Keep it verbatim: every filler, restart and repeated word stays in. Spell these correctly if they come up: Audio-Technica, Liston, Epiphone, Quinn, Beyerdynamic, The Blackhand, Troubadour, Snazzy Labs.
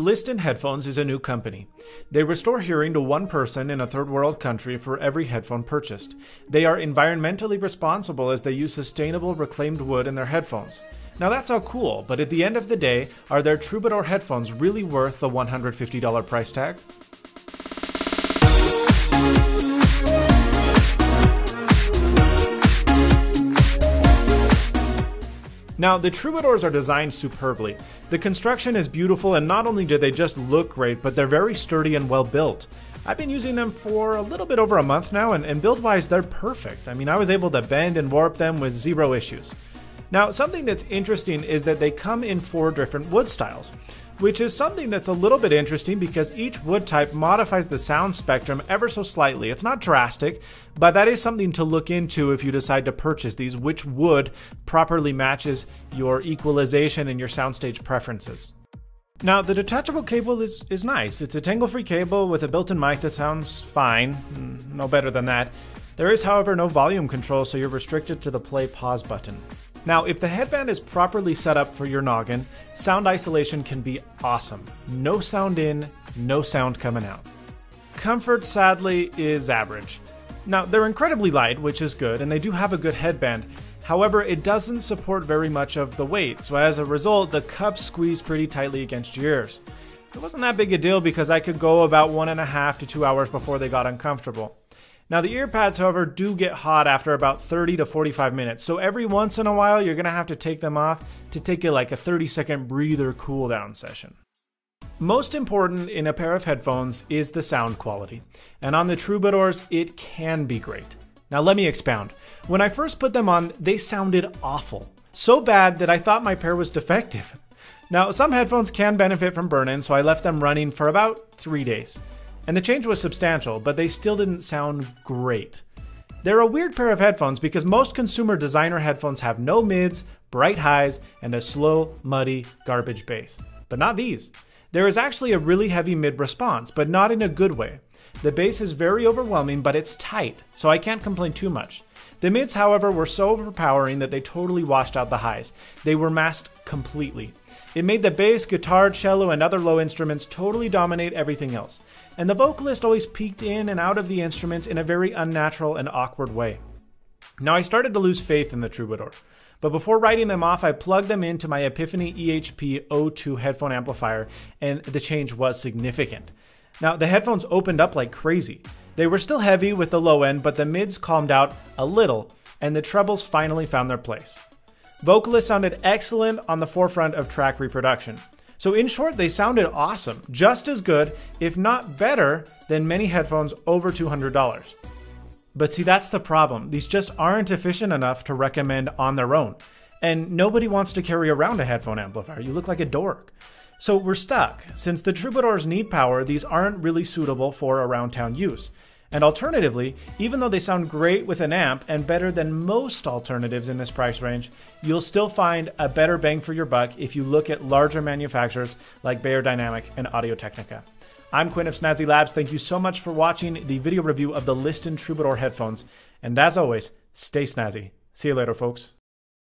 Liston Headphones is a new company. They restore hearing to one person in a third world country for every headphone purchased. They are environmentally responsible as they use sustainable reclaimed wood in their headphones. Now that's all cool, but at the end of the day, are their Troubadour headphones really worth the one hundred fifty dollar price tag? Now, the Troubadours are designed superbly. The construction is beautiful, and not only do they just look great, but they're very sturdy and well built. I've been using them for a little bit over a month now, and, and build-wise, they're perfect. I mean, I was able to bend and warp them with zero issues. Now, something that's interesting is that they come in four different wood styles, which is something that's a little bit interesting because each wood type modifies the sound spectrum ever so slightly. It's not drastic, but that is something to look into if you decide to purchase these, which wood properly matches your equalization and your soundstage preferences. Now, the detachable cable is, is nice. It's a tangle-free cable with a built-in mic that sounds fine, no better than that. There is, however, no volume control, so you're restricted to the play-pause button. Now, if the headband is properly set up for your noggin, sound isolation can be awesome. No sound in, no sound coming out. Comfort, sadly, is average. Now, they're incredibly light, which is good, and they do have a good headband. However, it doesn't support very much of the weight, so as a result, the cups squeeze pretty tightly against your ears. It wasn't that big a deal because I could go about one and a half to two hours before they got uncomfortable. Now, the ear pads, however, do get hot after about thirty to forty-five minutes, so every once in a while you're going to have to take them off to take a, like a thirty second breather cool down session. Most important in a pair of headphones is the sound quality, and on the Troubadours it can be great. Now let me expound. When I first put them on, they sounded awful. So bad that I thought my pair was defective. Now, some headphones can benefit from burn-in, so I left them running for about three days. And the change was substantial, but they still didn't sound great. They're a weird pair of headphones because most consumer designer headphones have no mids, bright highs, and a slow, muddy, garbage bass. But not these. There is actually a really heavy mid response, but not in a good way. The bass is very overwhelming, but it's tight, so I can't complain too much. The mids, however, were so overpowering that they totally washed out the highs. They were masked completely. It made the bass, guitar, cello, and other low instruments totally dominate everything else. And the vocalist always peeked in and out of the instruments in a very unnatural and awkward way. Now, I started to lose faith in the Troubadour, but before writing them off, I plugged them into my Epiphone E H P oh two headphone amplifier, and the change was significant. Now, the headphones opened up like crazy. They were still heavy with the low end, but the mids calmed out a little, and the trebles finally found their place. Vocalists sounded excellent on the forefront of track reproduction. So in short, they sounded awesome, just as good, if not better, than many headphones over two hundred dollars. But see, that's the problem. These just aren't efficient enough to recommend on their own. And nobody wants to carry around a headphone amplifier. You look like a dork. So we're stuck. Since the Troubadours need power, these aren't really suitable for around town use. And alternatively, even though they sound great with an amp and better than most alternatives in this price range, you'll still find a better bang for your buck if you look at larger manufacturers like Beyerdynamic and Audio-Technica. I'm Quinn of Snazzy Labs. Thank you so much for watching the video review of the Liston Troubadour headphones. And as always, stay snazzy. See you later, folks.